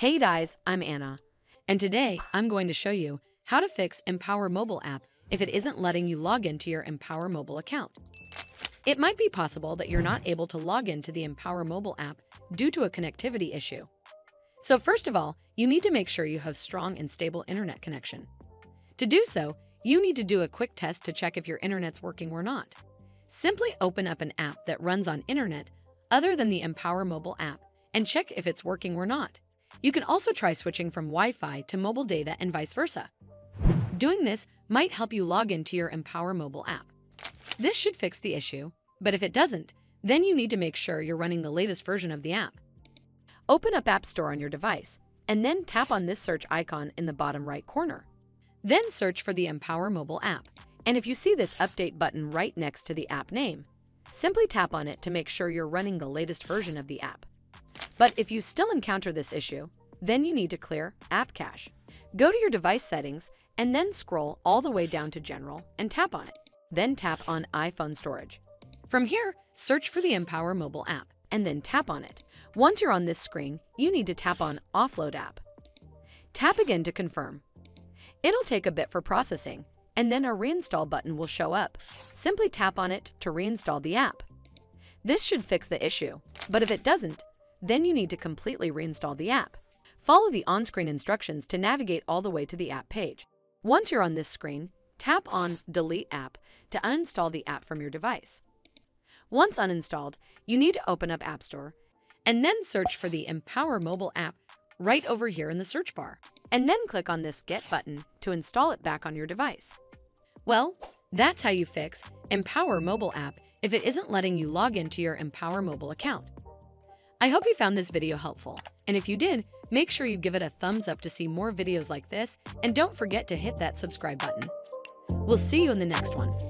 Hey guys, I'm Anna, and today I'm going to show you how to fix Empower Mobile app if it isn't letting you log into your Empower Mobile account. It might be possible that you're not able to log into the Empower Mobile app due to a connectivity issue. So first of all, you need to make sure you have strong and stable internet connection. To do so, you need to do a quick test to check if your internet's working or not. Simply open up an app that runs on internet other than the Empower Mobile app and check if it's working or not. You can also try switching from Wi-Fi to mobile data and vice versa. Doing this might help you log into your Empower Mobile app. This should fix the issue, but if it doesn't, then you need to make sure you're running the latest version of the app. Open up App Store on your device, and then tap on this search icon in the bottom right corner. Then search for the Empower Mobile app, and if you see this update button right next to the app name, simply tap on it to make sure you're running the latest version of the app. But if you still encounter this issue, then you need to clear app cache. Go to your device settings and then scroll all the way down to General and tap on it. Then tap on iPhone storage. From here, search for the Empower Mobile app and then tap on it. Once you're on this screen, you need to tap on Offload app. Tap again to confirm. It'll take a bit for processing, and then a reinstall button will show up. Simply tap on it to reinstall the app. This should fix the issue, but if it doesn't, then you need to completely reinstall the app. Follow the on-screen instructions to navigate all the way to the app page. Once you're on this screen, tap on Delete App to uninstall the app from your device. Once uninstalled, you need to open up App Store and then search for the Empower Mobile app right over here in the search bar. And then click on this Get button to install it back on your device. Well, that's how you fix Empower Mobile app if it isn't letting you log into your Empower Mobile account. I hope you found this video helpful, and if you did, make sure you give it a thumbs up to see more videos like this, and don't forget to hit that subscribe button. We'll see you in the next one.